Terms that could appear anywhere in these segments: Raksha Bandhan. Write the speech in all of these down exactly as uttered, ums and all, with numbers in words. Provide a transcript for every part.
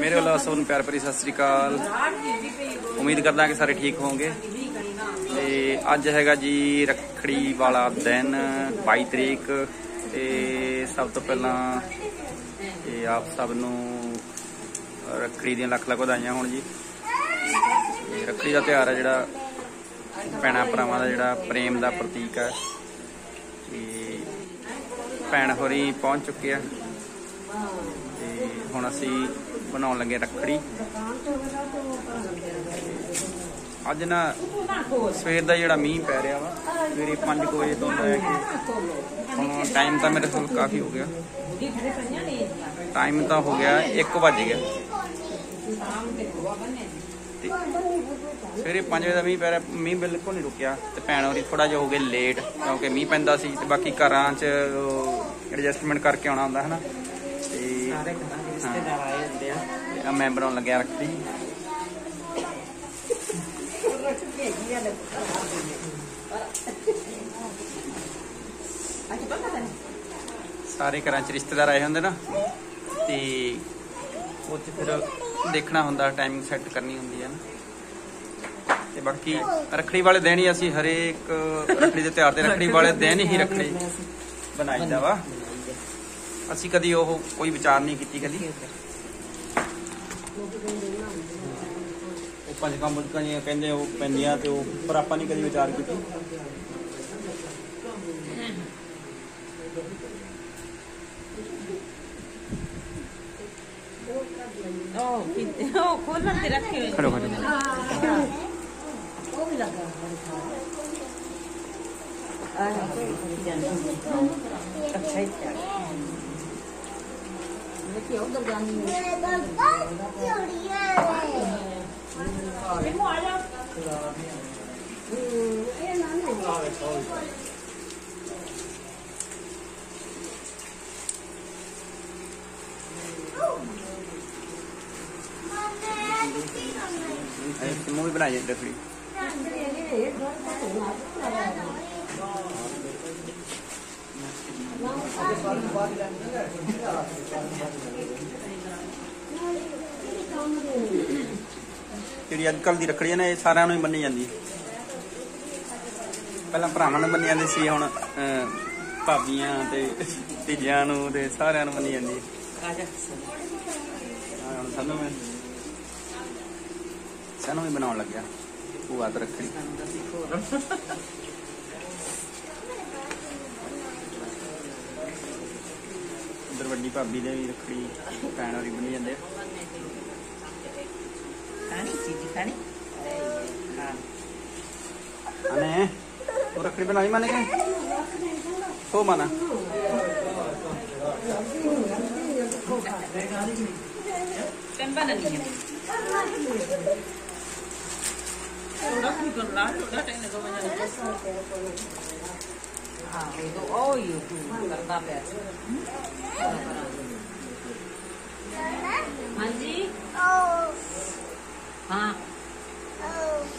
मेरे वाला सोन प्यार भरी सत श्री अकाल। उम्मीद करदा कि सारे ठीक होंगे। अज हैगा जी रखड़ी वाला दिन बाई तरीक। सब तो पहला आप सब नू रखड़ी दी लख लख बधाइयां होण जी। रखड़ी का त्यौहार है जिहड़ा भैणां भरावां दा जिहड़ा प्रेम का प्रतीक है। भैण होरी पहुंच चुके हैं। हुण असीं बनाउण लगे रखड़ी। अज ना सवेर का जिहड़ा मींह पै रहा वा, सवेरे पाँच कुछ बजे तो लै के टाइम तो मेरे को काफ़ी हो गया, टाइम तो हो गया एक बज गया। सवेरे पाँच बजे का मींह पै रहा, मींह बिल्कुल नहीं रुकिया। तो भैण होरी थोड़ा जिहा हो गया लेट, क्योंकि मींह पैंदा सी ते बाकी घरां च एडजस्टमेंट करके आउणा हुंदा है ना। हाँ, मैं बनाउण लग्या रखड़ी। सारे घर च रिश्तेदार आए होंदे ना, ते उत्थे फिर देखना हुंदा, टाइमिंग सैट करनी हुंदी है ना। ते बाकी रखड़ी वाले दिन ही असीं हरेक रखड़ी दे त्यार ते रखड़ी वाले दिन ही रखड़ी बनाईदा वा। असी कदी ओह कोई विचार नहीं की, कभी पंजक मुजक जी कहते पैंदियां, तो पर आप नहीं कभी विचार की। मूवी बनाई रखड़ी। जी अजकल की रखड़ी है ना, ये सारे ही मनी जाती। पहला भरावां नूं मनी जाती सी, हुण भाभियां ते धीजां नूं ते सारिआं नूं मनी जाती। सानूं मैं सानूं भी बनाउण लग्या भूआ ते रखड़ी। उधर वड्डी भाभी दे भी रखड़ी भैण होरी बनी जांदे। रखड़ी बनाई माने हो माना हाँ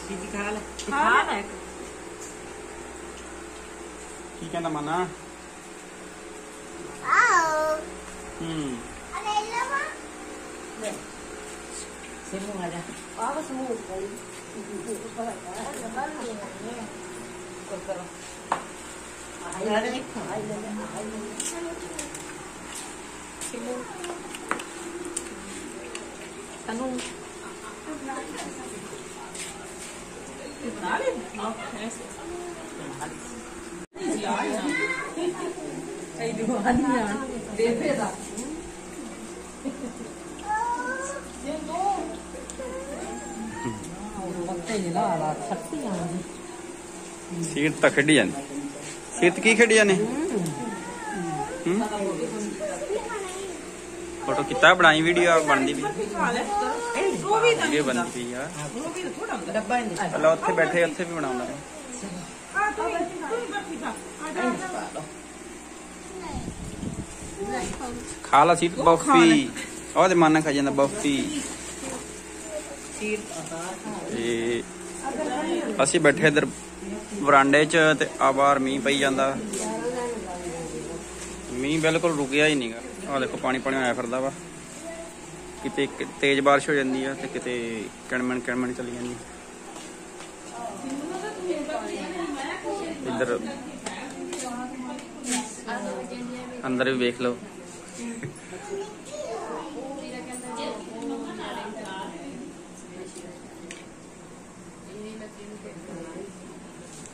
दीदी खा ले, खा ले ठीक है ना माना। आओ हम्म अरे लवा ले से मुंह आ जा, वापस मुंह कर ऊपर आ जा, कर करो आई जा रे, आई जा रे, आई से मुंह तनु सीट तो खेडी जाने, सीट की खेडी जाने। फोटो किता बनाई, वीडियो बनती भी ये बनती है। चलो उत्थे बैठे, उत्थे भी बनाऊंगा। खा ला सीट बफी, और माना खा जाता बफी। असी बैठे इधर वरांडे च ते आवार मींह पई जांदा। मींह बिल्कुल रुकिया ही नहीं गा। आ देखो पानी पानी आया फिरदा वा। किते तेज बारिश हो जाती है तो किते कणमन कणमन चली जाती। इधर अंदर भी देख लो।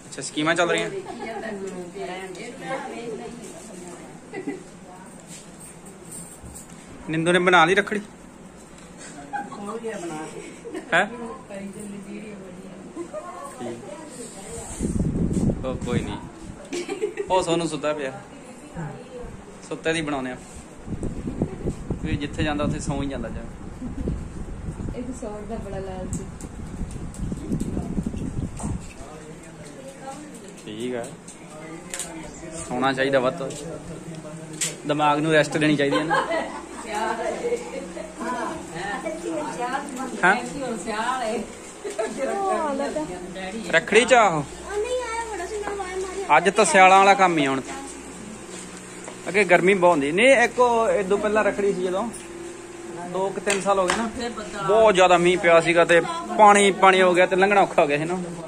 अच्छा स्कीमा चल रही हैं। निंदू ने बना ली रखड़ी है? ओ, कोई नहीं ओ सोनू सुता पे सुते दी बनाने जिथे जाता उसे सौ ही जाता जा। ठीक है सोना चाहिए वध दिमाग नू रेस्ट देनी चाहिए ना। हाँ रखड़ी चाहो अज तो सियाल वाला काम ही आने अगे गर्मी बहुत होंगी नहीं। एक इदू पहला रखड़ी सी जो दो तीन साल हो गए ना बहुत ज्यादा मीह पिया पानी पानी हो गया तो लंघना औखा हो गया है ना।